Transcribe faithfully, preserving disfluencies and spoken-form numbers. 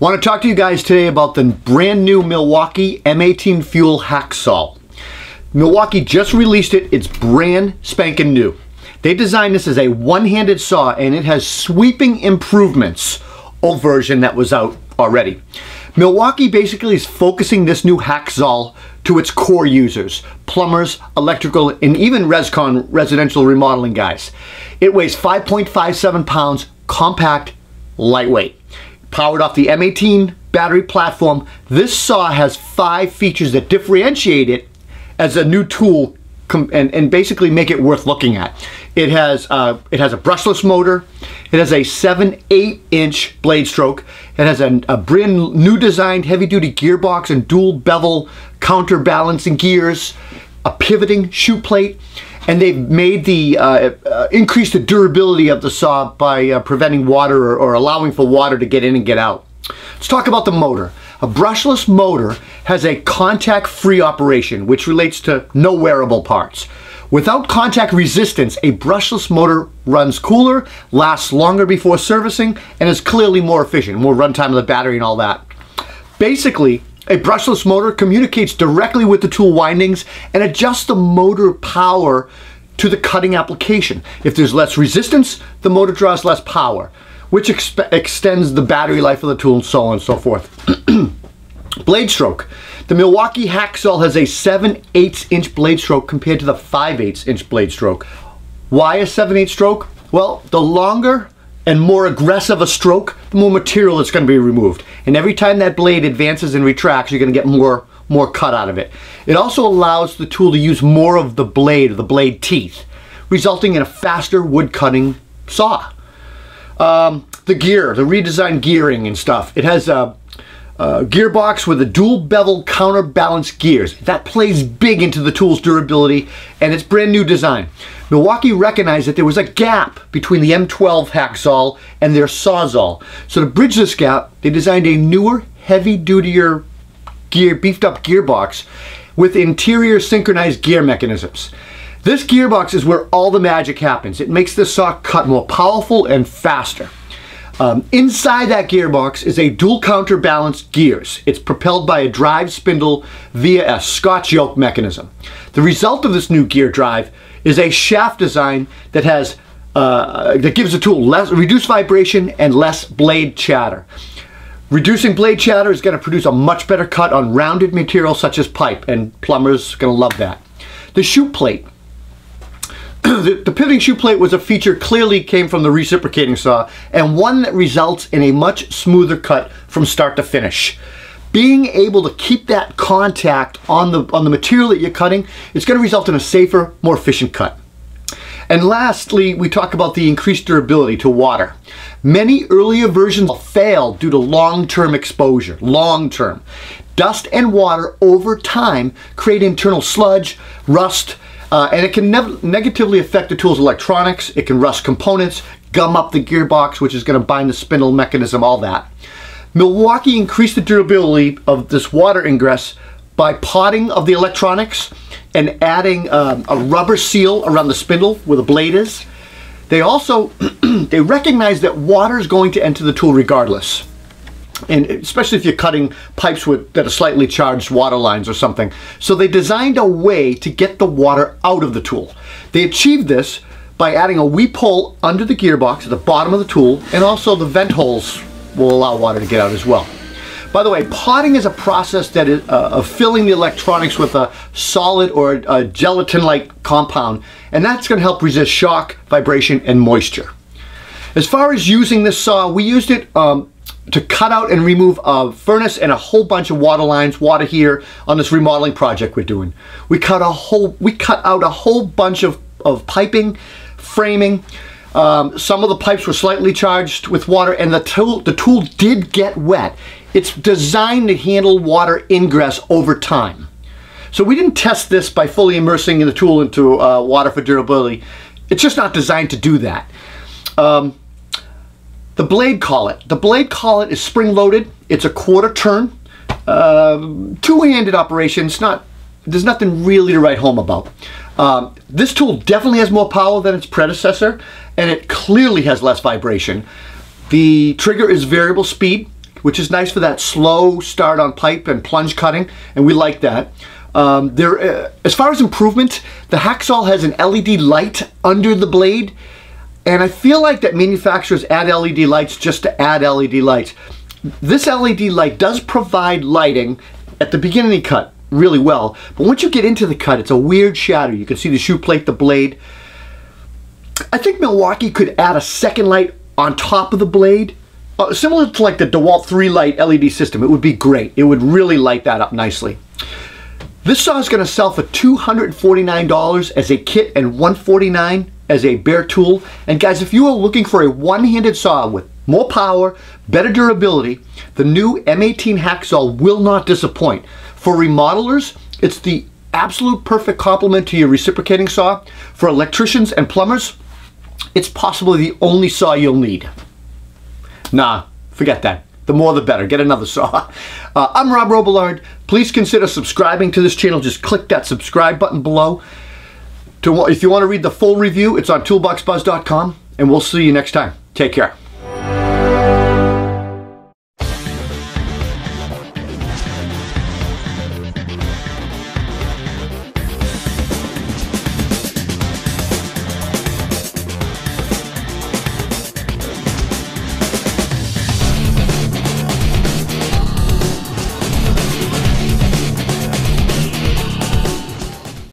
Want to talk to you guys today about the brand new Milwaukee M eighteen Fuel Hackzall. Milwaukee just released it. It's brand spanking new. They designed this as a one-handed saw, and it has sweeping improvements over version that was out already. Milwaukee basically is focusing this new Hackzall to its core users, plumbers, electrical, and even Rescon residential remodeling guys. It weighs five point five seven pounds, compact, lightweight. Powered off the M eighteen battery platform, this saw has five features that differentiate it as a new tool com and, and basically make it worth looking at. It has, uh, it has a brushless motor, it has a seven eighth inch blade stroke, it has a, a brand new designed heavy duty gearbox and dual bevel counterbalancing gears, a pivoting shoe plate, and they've made the, uh, uh, increased the durability of the saw by uh, preventing water or, or allowing for water to get in and get out. Let's talk about the motor. A brushless motor has a contact-free operation, which relates to no wearable parts. Without contact resistance, a brushless motor runs cooler, lasts longer before servicing, and is clearly more efficient, more runtime of the battery and all that. Basically, a brushless motor communicates directly with the tool windings and adjusts the motor power to the cutting application. If there's less resistance, the motor draws less power, which ex extends the battery life of the tool, and so on and so forth. Blade stroke. The Milwaukee Hackzall has a seven eighths inch blade stroke compared to the five eighths inch blade stroke. Why a seven eighths stroke? Well, the longer and more aggressive a stroke, the more material that's going to be removed. And every time that blade advances and retracts, you're going to get more, more cut out of it. It also allows the tool to use more of the blade, the blade teeth, resulting in a faster wood cutting saw. Um, the gear, the redesigned gearing and stuff. It has a, a gearbox with a dual bevel counterbalance gears. That plays big into the tool's durability and its brand new design. Milwaukee recognized that there was a gap between the M twelve Hackzall and their Sawzall. So to bridge this gap, they designed a newer, heavy-dutier gear, beefed up gearbox with interior synchronized gear mechanisms. This gearbox is where all the magic happens. It makes this saw cut more powerful and faster. Um, inside that gearbox is a dual counterbalance gears. It's propelled by a drive spindle via a Scotch yoke mechanism. The result of this new gear drive is a shaft design that has uh, that gives the tool less reduced vibration and less blade chatter. Reducing blade chatter is going to produce a much better cut on rounded material such as pipe, and plumbers are going to love that. The shoe plate. The, the pivoting shoe plate was a feature clearly came from the reciprocating saw, and one that results in a much smoother cut from start to finish. Being able to keep that contact on the, on the material that you're cutting, it's going to result in a safer, more efficient cut. And lastly, we talk about the increased durability to water. Many earlier versions failed due to long-term exposure, long-term. Dust and water over time create internal sludge, rust, Uh, and it can ne negatively affect the tool's electronics. It can rust components, gum up the gearbox, which is going to bind the spindle mechanism, all that. Milwaukee increased the durability of this water ingress by potting of the electronics and adding um, a rubber seal around the spindle where the blade is. They also they recognize that water is going to enter the tool regardless. And especially if you're cutting pipes with that are slightly charged water lines or something. So they designed a way to get the water out of the tool. They achieved this by adding a weep hole under the gearbox at the bottom of the tool, and also the vent holes will allow water to get out as well. By the way, potting is a process that is, uh, of filling the electronics with a solid or a gelatin-like compound, and that's going to help resist shock, vibration, and moisture. As far as using this saw, we used it um, to cut out and remove a furnace and a whole bunch of water lines, water heater, on this remodeling project we're doing. We cut a whole, we cut out a whole bunch of, of piping, framing. Um, some of the pipes were slightly charged with water, and the tool, the tool did get wet. It's designed to handle water ingress over time. So we didn't test this by fully immersing the tool into uh, water for durability. It's just not designed to do that. Um, The blade collet. The blade collet is spring-loaded. It's a quarter turn, uh, two-handed operation. It's not, there's nothing really to write home about. Um, this tool definitely has more power than its predecessor, and it clearly has less vibration. The trigger is variable speed, which is nice for that slow start on pipe and plunge cutting, and we like that. Um, there, uh, as far as improvements, the Hackzall has an L E D light under the blade, and I feel like that manufacturers add L E D lights just to add L E D lights. This L E D light does provide lighting at the beginning of the cut really well, but once you get into the cut, it's a weird shadow. You can see the shoe plate, the blade. I think Milwaukee could add a second light on top of the blade, uh, similar to like the DeWalt three light L E D system. It would be great. It would really light that up nicely. This saw is going to sell for two hundred forty-nine dollars as a kit and one hundred forty-nine dollars as a bare tool. And guys, if you are looking for a one-handed saw with more power, better durability, the new M eighteen Hackzall will not disappoint. For remodelers, it's the absolute perfect complement to your reciprocating saw. For electricians and plumbers, it's possibly the only saw you'll need. Nah, forget that. The more the better. Get another saw. Uh, I'm Rob Robillard. Please consider subscribing to this channel. Just click that subscribe button below. To, if you want to read the full review, it's on toolbox buzz dot com, and we'll see you next time. Take care.